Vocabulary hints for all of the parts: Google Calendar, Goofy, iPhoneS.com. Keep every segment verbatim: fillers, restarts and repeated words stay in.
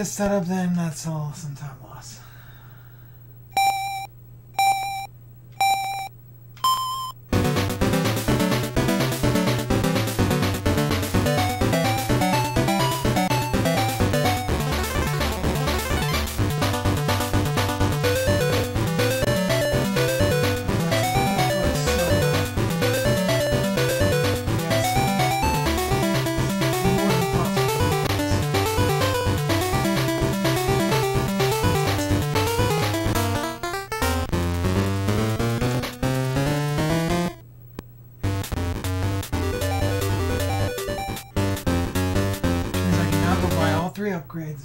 this set up, then that's all some time lost. Upgrades.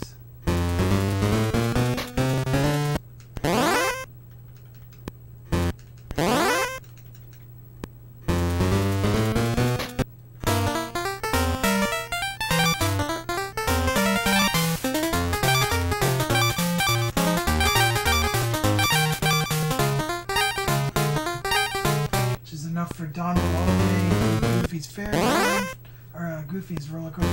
Which is enough for Donald all the way to Goofy's fair, or uh, Goofy's roller coaster.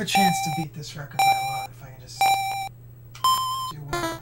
have a chance to beat this record by a lot if I can just do well.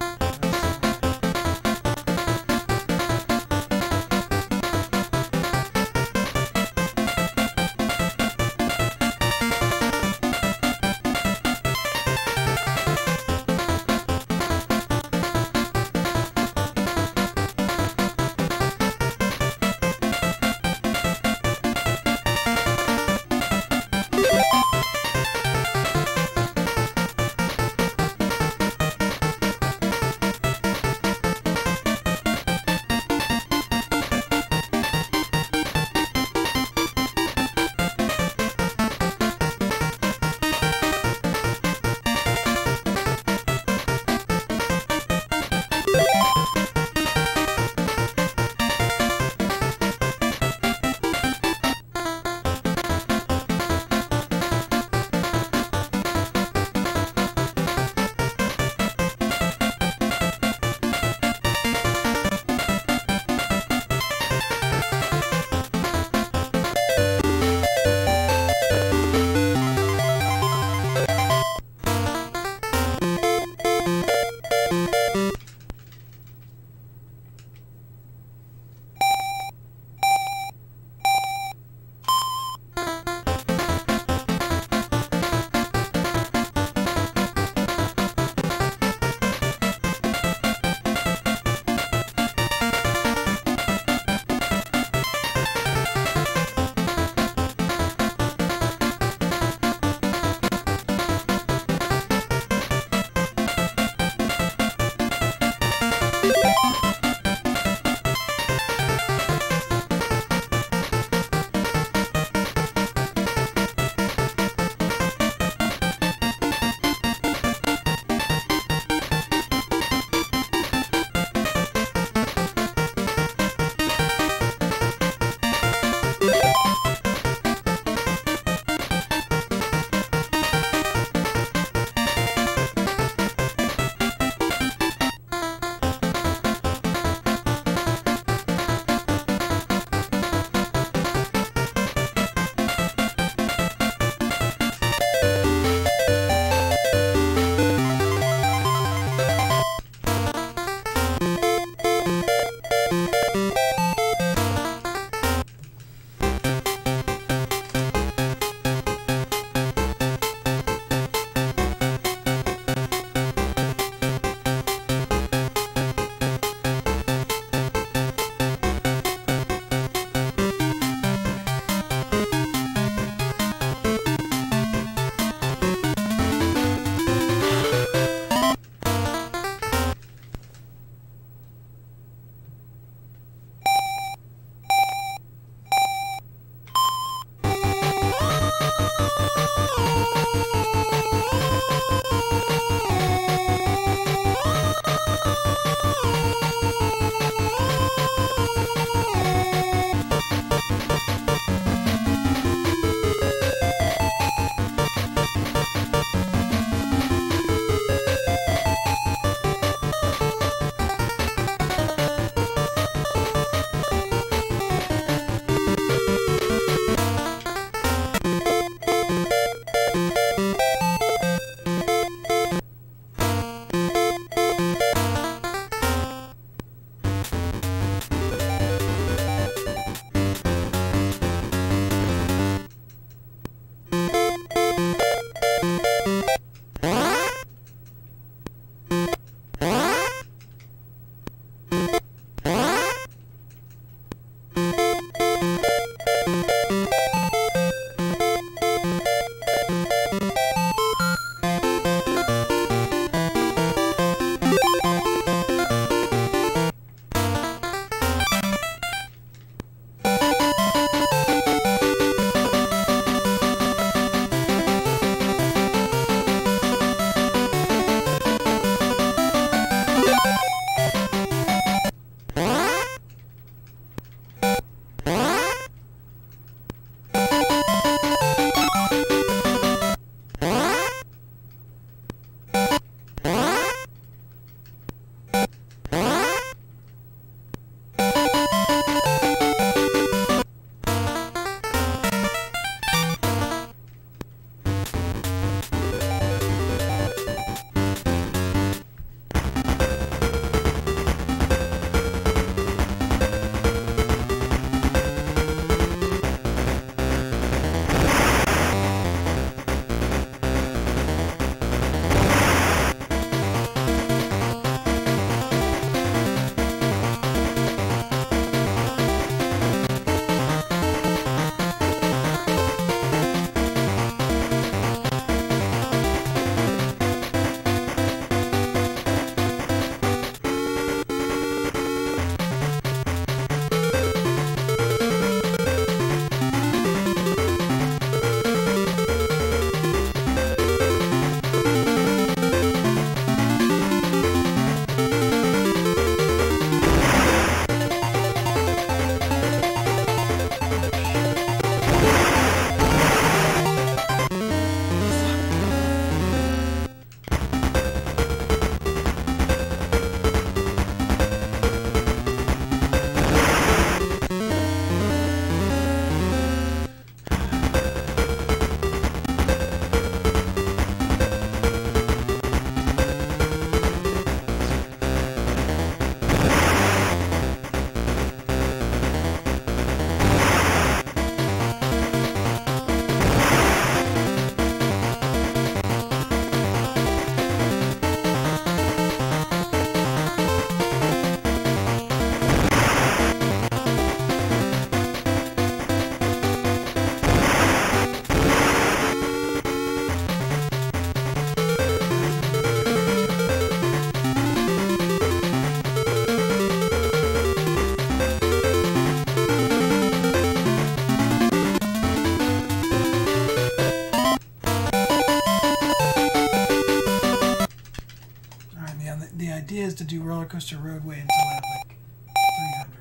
coaster roadway until I have like three hundred.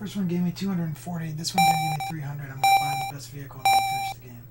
This one gave me two hundred forty, this one gave me three hundred. I'm going to find the best vehicle and finish the game.